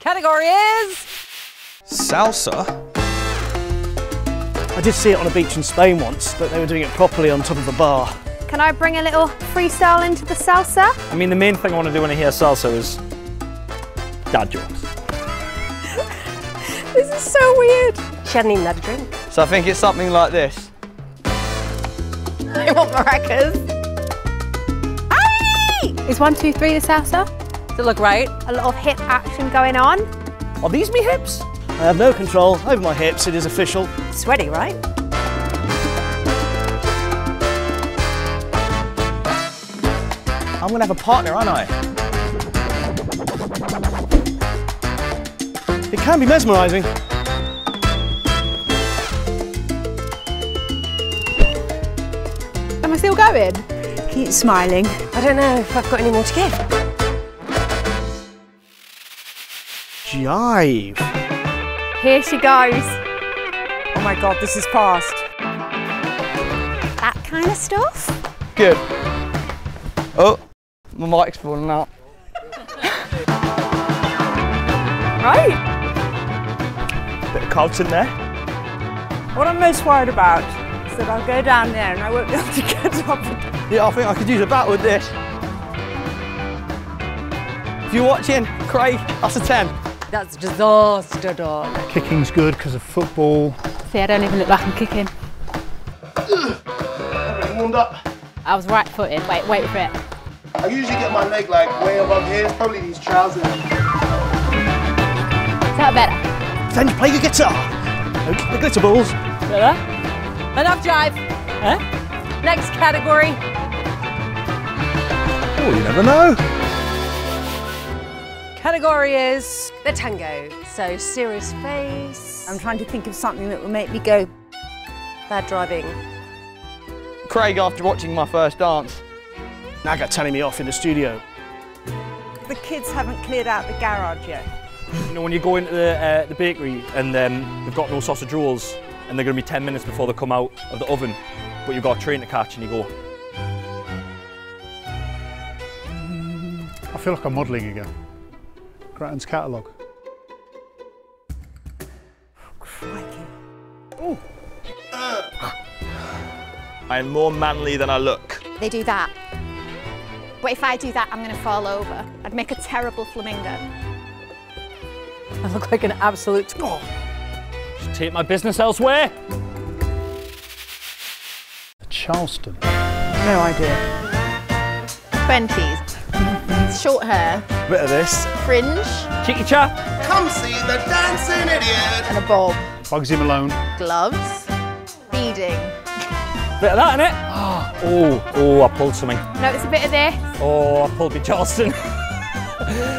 Category is... salsa. I did see it on a beach in Spain once, but they were doing it properly on top of a bar. Can I bring a little freestyle into the salsa? I mean, the main thing I want to do when I hear salsa is dad jokes. This is so weird. She hadn't even had a drink. So I think it's something like this. I want maracas. Aye! Is 1, 2, 3 the salsa? Does it look right? A lot of hip action going on. Are these me hips? I have no control over my hips, it is official. Sweaty, right? I'm gonna have a partner, aren't I? It can be mesmerising. Am I still going? Keep smiling. I don't know if I've got any more to give. Jive. Here she goes. Oh my God, this is fast. That kind of stuff? Good. Oh. My mic's falling out. Right. Bit of cult in there. What I'm most worried about is that I'll go down there and I won't be able to get up again. Yeah, I think I could use a bat with this. If you're watching, Craig, that's a 10. That's a disaster, dog. Kicking's good because of football. See, I don't even look like I'm kicking. I'm getting warmed up. I was right footed. Wait for it. I usually get my leg like way above here, probably these trousers. Is that better? Then you play your guitar. The glitter balls. Better? Enough jive. Huh? Next category. Oh, you never know. Category is the tango. So serious face. I'm trying to think of something that will make me go bad driving. Craig, after watching my first dance. Naga telling me off in the studio. The kids haven't cleared out the garage yet. You know, when you go into the bakery and they've got no sausage rolls and they're going to be 10 minutes before they come out of the oven, but you've got a train to catch and you go... I feel like I'm modelling again. Grattan's catalogue. Oh, crikey. Oh. I am more manly than I look. They do that. But if I do that, I'm going to fall over. I'd make a terrible flamingo. I look like an absolute... Oh. Should take my business elsewhere. Charleston. No idea. 20s. Short hair. Bit of this. Fringe. Cheeky chap. Come see the dancing idiot. And a bob. Bugsy Malone. Gloves. Beading. Bit of that, innit? Oh, I pulled something. No, it's a bit of this. Oh, I pulled me Charleston. I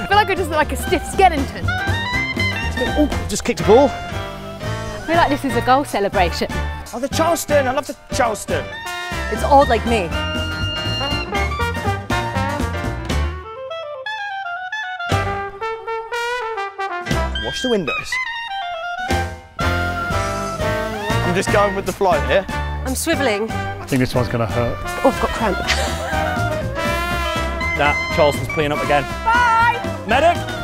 feel like I just look like a stiff skeleton. Oh, just kicked a ball. I feel like this is a goal celebration. Oh, the Charleston, I love the Charleston. It's old like me. Wash the windows. I'm just going with the flow here. I'm swivelling. I think this one's going to hurt. Oh, I've got cramp. Nah, Charleston's playing up again. Bye! Medic!